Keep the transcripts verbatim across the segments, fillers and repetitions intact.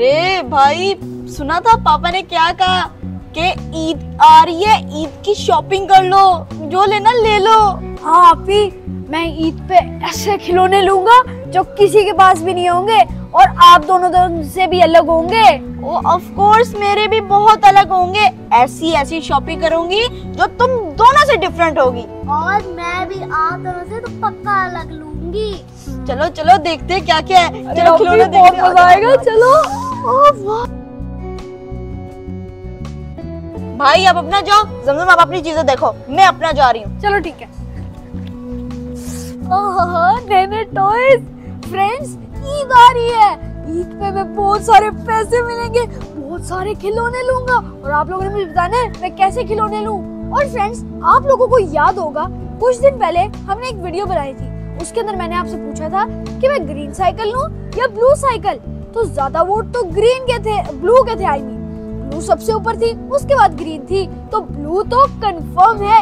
अरे भाई सुना था पापा ने क्या कहा कि ईद आ रही है, ईद की शॉपिंग कर लो, जो लेना ले लो। हाँ आपी, मैं ईद पे ऐसे खिलौने लूंगा जो किसी के पास भी नहीं होंगे और आप दोनों दोनों से भी अलग होंगे। ऑफ कोर्स मेरे भी बहुत अलग होंगे। ऐसी ऐसी शॉपिंग करूंगी जो तुम दोनों से डिफरेंट होगी और मैं भी आप दोनों से तो पक्का अलग लूंगी। चलो चलो देखते हैं क्या क्या है। चलो खिलौने देखने मजा आएगा। चलो भाई आप अपना जाओ, जमजम आप अपनी चीजें देखो, मैं अपना जा रही हूँ। चलो ठीक है। ओह नए नए टॉयज। फ्रेंड्स ईद आ रही है, ईद पे मैं बहुत सारे पैसे मिलेंगे, बहुत सारे खिलौने लूंगा और आप लोगों ने मुझे बताना है मैं कैसे खिलौने लूं। और फ्रेंड्स आप लोगों को याद होगा कुछ दिन पहले हमने एक वीडियो बनाई थी, उसके अंदर मैंने आपसे पूछा था कि मैं ग्रीन साइकिल लूं या ब्लू साइकिल, तो ज्यादा वोट तो ग्रीन के थे, ब्लू के थे। आई मीन ब्लू सबसे ऊपर थी, उसके बाद ग्रीन थी, तो ब्लू तो कंफर्म है।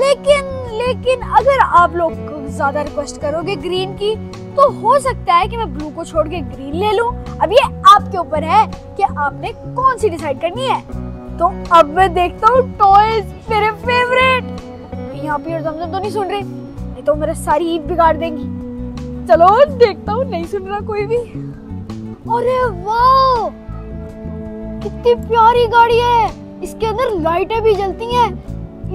लेकिन लेकिन अगर आप लोग ज्यादा रिक्वेस्ट करोगे ग्रीन की तो हो सकता है कि मैं ब्लू को छोड़ के ग्रीन ले लूं। अब ये आपके ऊपर है कि आपने कौन सी डिसाइड करनी है। तो अब मैं देखता हूँ टॉयज मेरे फेवरेट। यहाँ पे और जमजम तो नहीं सुन रही, नहीं तो मेरा सारी ईद बिगाड़ देंगी। चलो देखता हूँ नहीं सुन रहा कोई भी। अरे वाह कितनी प्यारी गाड़ी है, इसके अंदर लाइटें भी जलती हैं।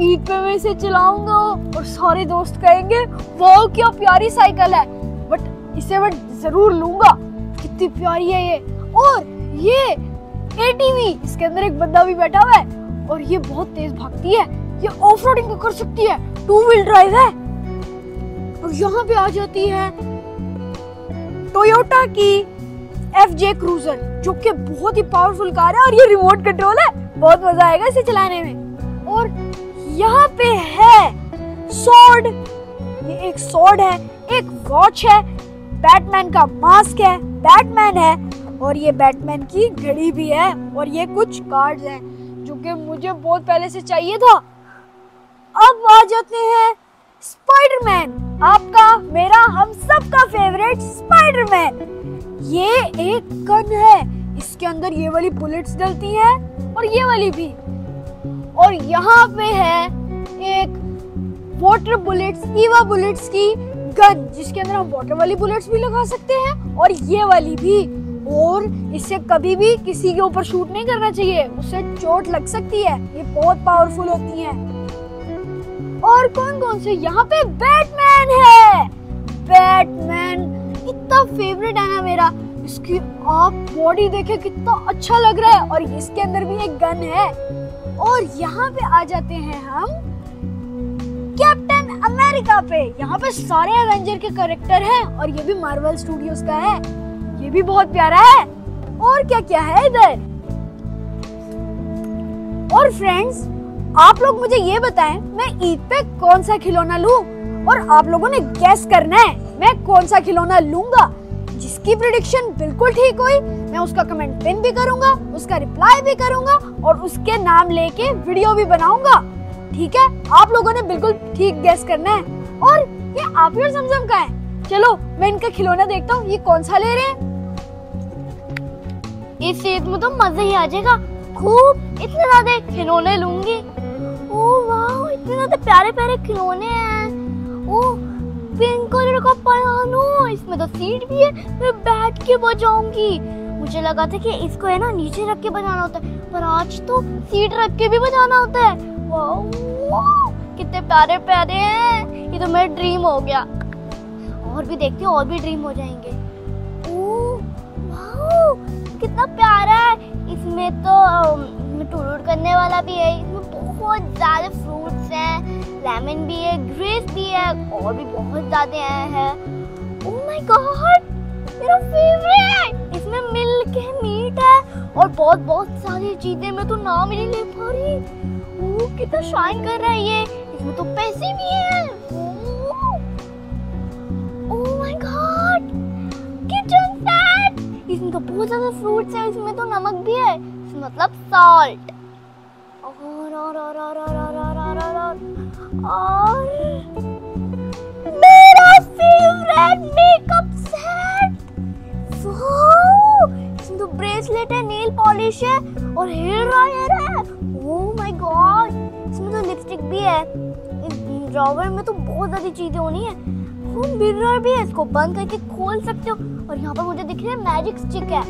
ईद पे मैं इसे चलाऊंगा और सारे दोस्त कहेंगे वाह क्या प्यारी साइकिल है, बट इसे मैं जरूर लूंगा, कितनी प्यारी है ये। और ये एटीवी, इसके अंदर एक बंदा भी बैठा हुआ है और ये बहुत तेज भागती है, ये ऑफ रोडिंग कर सकती है, टू व्हील ड्राइव है। और यहाँ पे आ जाती है टोयोटा की एफजे क्रूजर जो कि बहुत ही पावरफुल कार है और ये रिमोट कंट्रोल है, बहुत मजा आएगा इसे चलाने में। और यहाँ पे है सॉर्ड, ये एक सॉर्ड है, एक वॉच है, बैटमैन का मास्क है, बैटमैन है और ये बैटमैन की घड़ी भी है और ये कुछ कार्ड्स हैं जो कि मुझे बहुत पहले से चाहिए था। अब आ जाते हैं स्पाइडरमैन, आपका मेरा हम सबका फेवरेट स्पाइडरमैन। ये एक गन है, इसके अंदर ये वाली बुलेट्स डलती हैं और ये वाली भी। और यहाँ पे है एक वाटर बुलेट्स, ईवा बुलेट्स की गन जिसके अंदर हम वाटर वाली बुलेट्स भी लगा सकते हैं और ये वाली भी। और इससे कभी भी किसी के ऊपर शूट नहीं करना चाहिए, उससे चोट लग सकती है, ये बहुत पावरफुल होती हैं। और कौन कौन से, यहाँ पे बैटमैन है। बैटमैन इतना फेवरेट है ना मेरा, इसकी आप बॉडी देखे कितना अच्छा लग रहा है और इसके अंदर भी एक गन है। और यहाँ पे आ जाते हैं हम कैप्टन अमेरिका पे, यहाँ पे सारे एवेंजर के कैरेक्टर हैं और ये भी मार्वल स्टूडियोज का है, ये भी बहुत प्यारा है। और क्या क्या है इधर। और फ्रेंड्स आप लोग मुझे ये बताएं मैं ईद पे कौन सा खिलौना लूं और आप लोगों ने गैस करना है मैं कौन सा खिलौना लूंगा। जिसकी प्रेडिक्शन बिल्कुल ठीक हुई मैं उसका कमेंट पिन भी करूंगा, उसका रिप्लाई भी करूंगा और उसके नाम लेके वीडियो भी बनाऊंगा। ठीक है आप लोगों ने बिल्कुल ठीक गेस करना है। और ये आप ही और जमजम का है। चलो मैं इनका खिलौना देखता हूँ ये कौन सा ले रहे हैं। इस ईद में तो मजा ही आ जाएगा, खूब इतने ज्यादा खिलौने लूंगी। ओह वाह इतने ज्यादा प्यारे प्यारे खिलौने हैं। ओह पिंक कलर का पियानो, इसमें तो सीट भी है, मैं बैठ के बजाऊंगी। मुझे लगा था कि इसको है ना नीचे रख के बजाना होता है, पर आज तो सीट रख के भी बजाना होता है। वाओ कितने प्यारे प्यारे हैं, ये तो मेरा ड्रीम हो गया। और भी देखते हैं और भी ड्रीम हो जाएंगे। ओह वाओ कितना प्यारा है, इसमें तो टूर करने वाला भी है, इसमें बहुत ज्यादा फ्रूट्स हैं, लेमन भी है, ग्रेप्स भी है और भी बहुत ज्यादा हैं। ओह माय गॉड मेरा फेवरेट, इसमें मिल्क है, मीट है और बहुत बहुत सारी चीजें, मैं तो नाम ही नहीं ले पा रही। ओह कितना शाइन कर रहा है ये, इसमें तो पैसे भी हैं। Oh my God kitchen set, इसमें तो बहुत ज्यादा फ्रूट्स हैं, इसमें तो नमक भी है, मतलब सॉल्ट। और और और और और और और मेरा फेवरेट मेकअप सेट। वाओ इसमें तो ब्रेसलेट है, नेल पॉलिश है और हेयर ऑयल है। ओह माय गॉड, इसमें तो लिपस्टिक भी है। इस ड्रॉवर में तो बहुत सारी चीजें होनी है। होम मिरर भी है, इसको बंद करके खोल सकते हो। और यहाँ पर मुझे दिख रहा है मैजिक स्टिक है।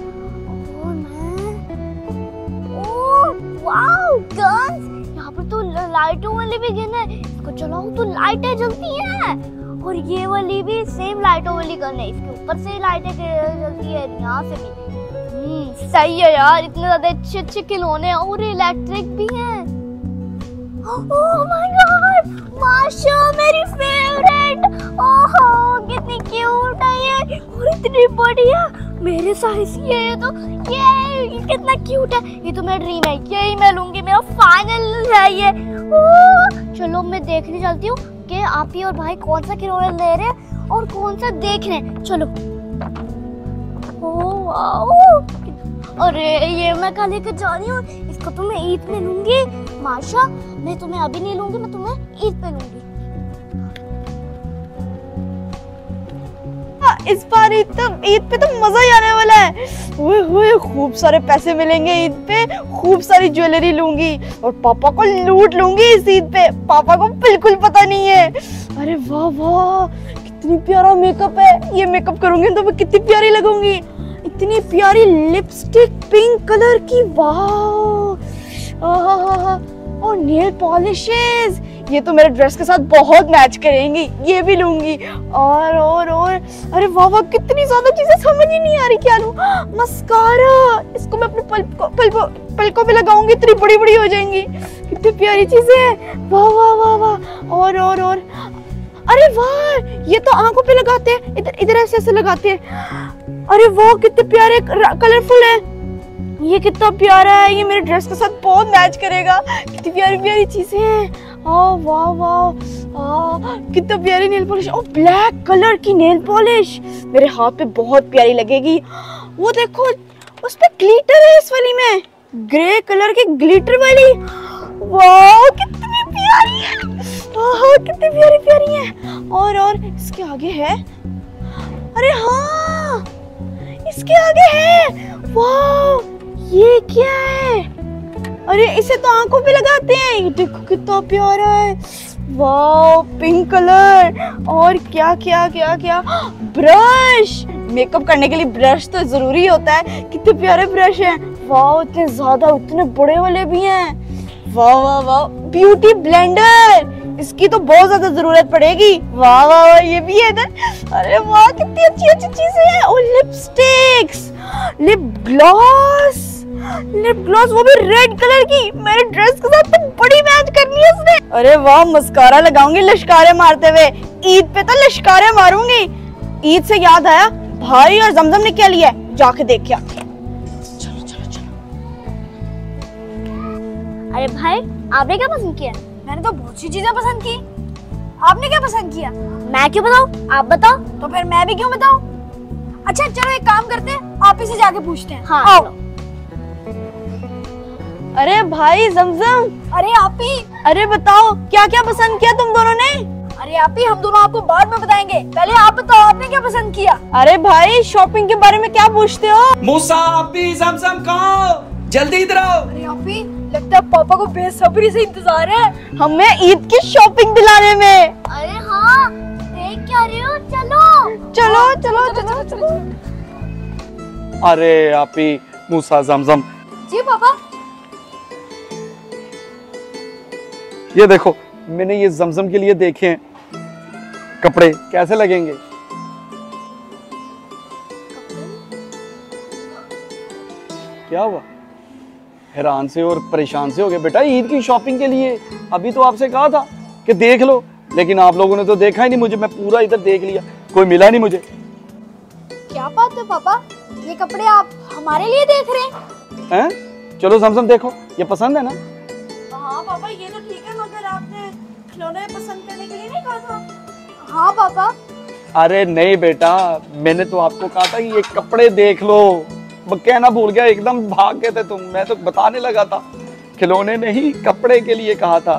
वाओ गन्स, यहाँ पर तो लाइटों वाली भी गन है, इसको चलाओ तो लाइटें जलती हैं। और ये वाली भी सेम लाइटों वाली गन है, इसके ऊपर से लाइटें जलती है, यहाँ से भी। हम्म, सही है यार, इतने ज्यादा अच्छे अच्छे खिलौने और इलेक्ट्रिक भी हैं। ओह माय गॉड, माशा मेरी फेवरेट। ओह कितनी क्यूट है ये और इतनी बढ़िया, मेरे साइज की है ये तो। ये कितना क्यूट है, ये तो मेरा ड्रीम है, यही मैं लूंगी, मेरा फाइनल है ये। ओह चलो मैं देखने चलती हूँ कि आप ही और भाई कौन सा खिलौना ले रहे हैं और कौन सा देख रहे हैं। चलो। ओह वाओ, अरे ये मैं कल लेकर जा रही हूँ, इसको तो मैं ईद में लूंगी। माशा मैं तुम्हें अभी नहीं लूंगी, मैं तुम्हें ईद पे लूंगी। इस बार ईद तो ईद पे तो मजा ही आने वाला है। ओए ओए, खूब सारे पैसे मिलेंगे ईद पे, खूब सारी ज्वेलरी लूंगी और पापा को लूट लूंगी इस ईद पे। पापा को बिल्कुल पता नहीं है। अरे वाह वाह, कितनी प्यारा मेकअप है, ये मेकअप करूंगी तो मैं कितनी प्यारी लगूंगी। इतनी प्यारी लिपस्टिक पिंक कलर की, वाह। और नेल पॉलिशेस, ये तो मेरे ड्रेस के साथ बहुत मैच करेंगी, ये भी लूंगी। और और और अरे वाह वाह, कितनी ज़्यादा चीजें, समझ ही नहीं आ रही क्या लूं। मस्कारा, इसको मैं अपने पलकों पलकों पलकों पे लगाऊंगी, इतनी बड़ी बड़ी हो जाएंगी। कितनी प्यारी चीजें हैं, वाह वाह वाह वाह। और और और अरे वाह, ये तो आंखों पे लगाते हैं, इधर इधर ऐसे ऐसे लगाते हैं। अरे वाह, कितने प्यारे कलरफुल है, ये कितना प्यारा है, ये मेरे ड्रेस के साथ बहुत मैच करेगा। कितनी प्यारी प्यारी चीजें हैं। वाह वाह, कितना प्यारी नेल पॉलिश और ब्लैक कलर की नेल पॉलिश, मेरे हाथ पे बहुत प्यारी लगेगी। वो देखो, उस पे ग्लिटर है, इस वाली में ग्रे कलर की ग्लिटर वाली। वाह कितनी प्यारी है, वाह कितनी प्यारी प्यारी है। और और इसके आगे है, अरे हाँ इसके आगे है। वाह ये क्या है, अरे इसे तो आंखों पे लगाते हैं। ये देखो कितना प्यारा है, वाओ पिंक कलर। और क्या क्या क्या क्या, ब्रश, मेकअप करने के लिए ब्रश तो जरूरी होता है। कितने प्यारे ब्रश हैं, वाओ इतने ज्यादा, इतने बड़े वाले भी हैं। Wow wow wow, beauty blender, इसकी तो बहुत ज्यादा जरूरत पड़ेगी। वाह वाह, ये भी है इधर। अरे वाह कितनी अच्छी अच्छी चीजें हैं। और lipsticks, lip gloss, lip gloss वो भी रेड कलर की, मेरे ड्रेस के साथ तो बड़ी मैच करनी है उसने। अरे वाह, मस्कारा लगाऊंगी लश्कारे मारते हुए, ईद पे तो लश्कारे मारूंगी। ईद से याद आया, भाई और जमजम ने क्या लिया, जाके देख के आते हैं। चलो चलो चलो। अरे भाई आपने क्या पसंद किया? मैंने तो बहुत सी चीजें पसंद की। आपने क्या पसंद किया? मैं क्यों बताऊँ, आप बताओ। तो फिर मैं भी क्यों बताऊँ। अच्छा चलो एक काम करते हैं, आप इसे जाके पूछते हैं। हाँ। अरे भाई जमजम, अरे आप ही, अरे बताओ क्या क्या पसंद किया तुम दोनों ने। अरे आप ही, हम दोनों आपको बाद में बताएंगे, पहले आप बताओ आपने क्या पसंद किया। अरे भाई शॉपिंग के बारे में क्या पूछते हो। मूसा, आप ही, जमजम कहाँ, जल्दी इधर आओ। अरे आप ही, लगता है पापा को बेसब्री से इंतजार है हमें ईद की शॉपिंग दिलाने में। अरे हाँ देख क्या रहे हो, चलो चलो चलो चलो चलो। अरे आप ही, मूसा, जमजम। जी पापा। ये देखो, मैंने ये जमजम के लिए देखे हैं कपड़े, कैसे लगेंगे। क्या हुआ, हैरान से और परेशान से हो गए। बेटा ईद की शॉपिंग के लिए अभी तो आपसे कहा था कि देख लो, लेकिन आप लोगों ने तो देखा ही नहीं मुझे। मैं पूरा इधर देख लिया, कोई मिला नहीं मुझे। क्या बात है पापा, ये कपड़े आप हमारे लिए देख रहे हैं? है? चलो जमजम देखो, ये पसंद है ना। हाँ पापा ये तो ठीक है, मगर आपने खिलौने पसंद करने के लिए नहीं कहा था। हाँ पापा। अरे नहीं बेटा, मैंने तो आपको कहा था कि ये कपड़े देख लो, कहना भूल गया, एकदम भाग गए थे तुम। मैं तो बताने लगा था, खिलौने नहीं कपड़े के लिए कहा था।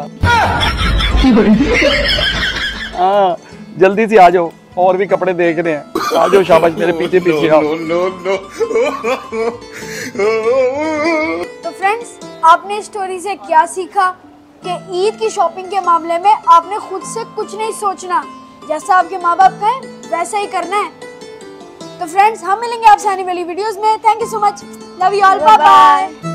हाँ जल्दी से आ जाओ, और भी कपड़े देख रहे हैं। आ जाओ शाबाश मेरे पीछे पीछे आओ। तो फ्रेंड्स आपने इस स्टोरी से क्या सीखा कि ईद की शॉपिंग के मामले में आपने खुद से कुछ नहीं सोचना, जैसा आपके माँ बाप कहें वैसा ही करना है। तो फ्रेंड्स हम मिलेंगे आपसे आने वाली वीडियोस में। Thank you so much, love you all, bye bye.